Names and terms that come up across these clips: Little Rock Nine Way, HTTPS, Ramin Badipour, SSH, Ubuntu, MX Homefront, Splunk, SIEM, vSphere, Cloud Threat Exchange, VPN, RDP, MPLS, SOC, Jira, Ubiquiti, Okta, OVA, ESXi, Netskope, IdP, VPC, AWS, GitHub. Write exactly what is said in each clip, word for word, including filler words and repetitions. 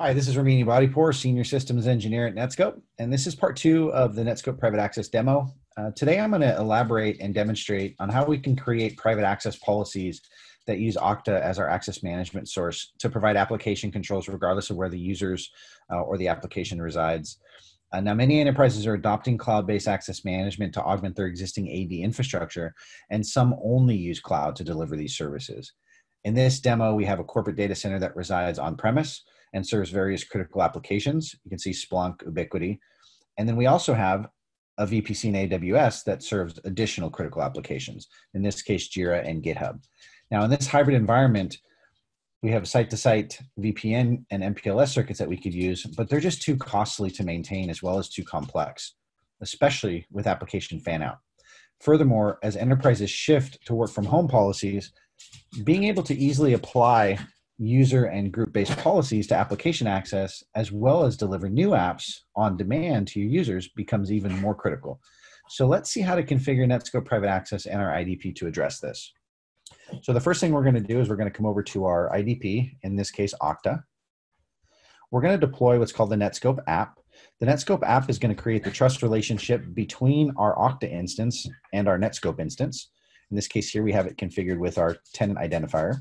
Hi, this is Ramin Badipour, Senior Systems Engineer at Netskope, and this is part two of the Netskope Private Access demo. Uh, today I'm going to elaborate and demonstrate on how we can create private access policies that use Okta as our access management source to provide application controls regardless of where the users uh, or the application resides. Uh, now, many enterprises are adopting cloud-based access management to augment their existing A D infrastructure, and some only use cloud to deliver these services. In this demo, we have a corporate data center that resides on-premise and serves various critical applications. You can see Splunk, Ubiquiti. And then we also have a V P C in A W S that serves additional critical applications, in this case, Jira and GitHub. Now, in this hybrid environment, we have site-to-site V P N and M P L S circuits that we could use, but they're just too costly to maintain as well as too complex, especially with application fan-out. Furthermore, as enterprises shift to work from home policies, being able to easily apply user and group-based policies to application access, as well as deliver new apps on demand to your users, becomes even more critical. So let's see how to configure Netskope Private Access and our I D P to address this. So the first thing we're gonna do is we're gonna come over to our I D P, in this case, Okta. We're gonna deploy what's called the Netskope app. The Netskope app is gonna create the trust relationship between our Okta instance and our Netskope instance. In this case here, we have it configured with our tenant identifier.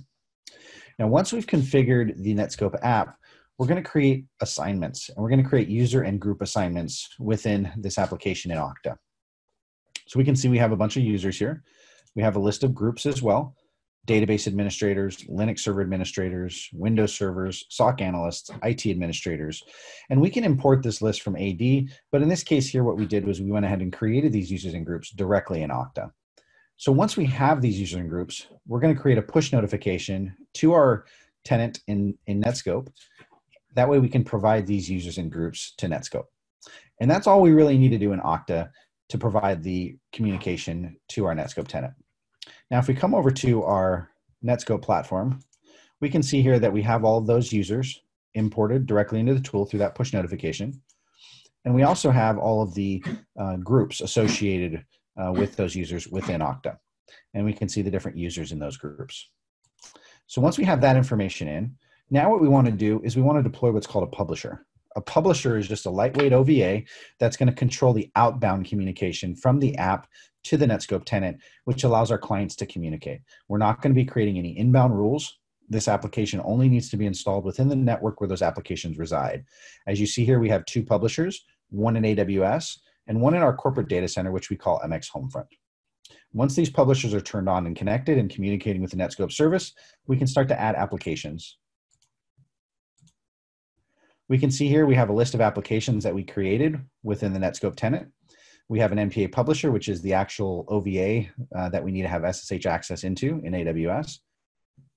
Now, once we've configured the Netskope app, we're going to create assignments, and we're going to create user and group assignments within this application in Okta. So we can see we have a bunch of users here. We have a list of groups as well: database administrators, Linux server administrators, Windows servers, S O C analysts, I T administrators. And we can import this list from A D, but in this case here, what we did was we went ahead and created these users and groups directly in Okta. So once we have these user and groups, we're going to create a push notification to our tenant in, in Netskope. That way we can provide these users and groups to Netskope. And that's all we really need to do in Okta to provide the communication to our Netskope tenant. Now, if we come over to our Netskope platform, we can see here that we have all of those users imported directly into the tool through that push notification. And we also have all of the uh, groups associated Uh, with those users within Okta. And we can see the different users in those groups. So once we have that information in, now what we want to do is we want to deploy what's called a publisher. A publisher is just a lightweight O V A that's going to control the outbound communication from the app to the Netskope tenant, which allows our clients to communicate. We're not going to be creating any inbound rules. This application only needs to be installed within the network where those applications reside. As you see here, we have two publishers, one in A W S, and one in our corporate data center, which we call M X Homefront. Once these publishers are turned on and connected and communicating with the Netskope service, we can start to add applications. We can see here we have a list of applications that we created within the Netskope tenant. We have an N P A publisher, which is the actual O V A uh, that we need to have S S H access into in A W S.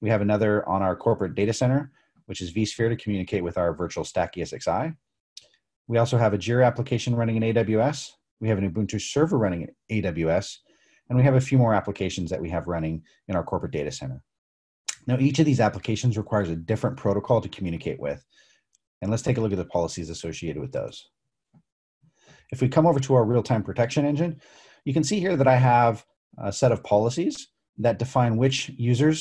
We have another on our corporate data center, which is vSphere to communicate with our virtual stack E S X i. We also have a Jira application running in A W S. We have an Ubuntu server running in A W S. And we have a few more applications that we have running in our corporate data center. Now, each of these applications requires a different protocol to communicate with. And let's take a look at the policies associated with those. If we come over to our real-time protection engine, you can see here that I have a set of policies that define which users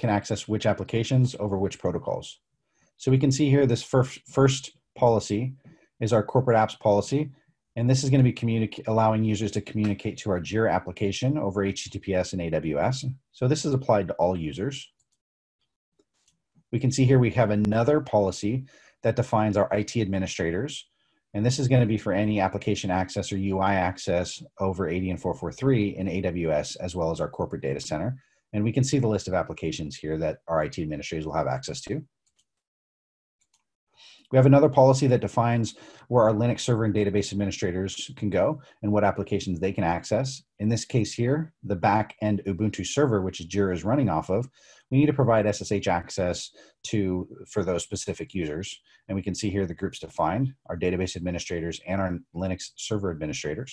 can access which applications over which protocols. So we can see here this first, first policy is our corporate apps policy. And this is gonna be allowing users to communicate to our Jira application over H T T P S and A W S. So this is applied to all users. We can see here we have another policy that defines our I T administrators. And this is gonna be for any application access or U I access over A D and four forty-three in A W S, as well as our corporate data center. And we can see the list of applications here that our I T administrators will have access to. We have another policy that defines where our Linux server and database administrators can go and what applications they can access. In this case here, the back-end Ubuntu server, which Jira is running off of, we need to provide S S H access to for those specific users. And we can see here the groups defined, our database administrators and our Linux server administrators.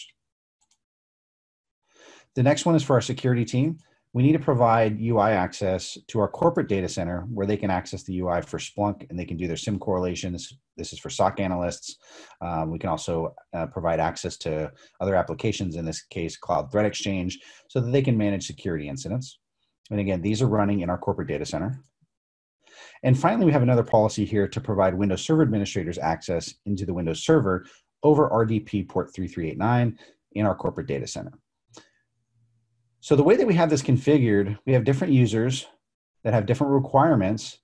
The next one is for our security team. We need to provide U I access to our corporate data center where they can access the U I for Splunk and they can do their SIEM correlations. This is for S O C analysts. Um, we can also uh, provide access to other applications, in this case, Cloud Threat Exchange, so that they can manage security incidents. And again, these are running in our corporate data center. And finally, we have another policy here to provide Windows Server administrators access into the Windows Server over R D P port three three eight nine in our corporate data center. So the way that we have this configured, we have different users that have different requirements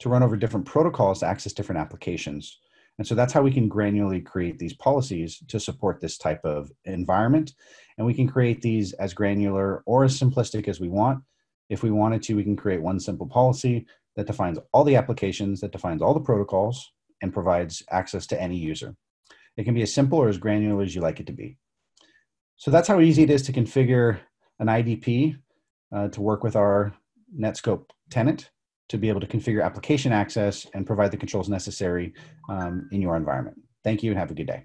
to run over different protocols to access different applications. And so that's how we can granularly create these policies to support this type of environment. And we can create these as granular or as simplistic as we want. If we wanted to, we can create one simple policy that defines all the applications, that defines all the protocols, and provides access to any user. It can be as simple or as granular as you like it to be. So that's how easy it is to configure an I D P uh, to work with our Netskope tenant to be able to configure application access and provide the controls necessary um, in your environment. Thank you and have a good day.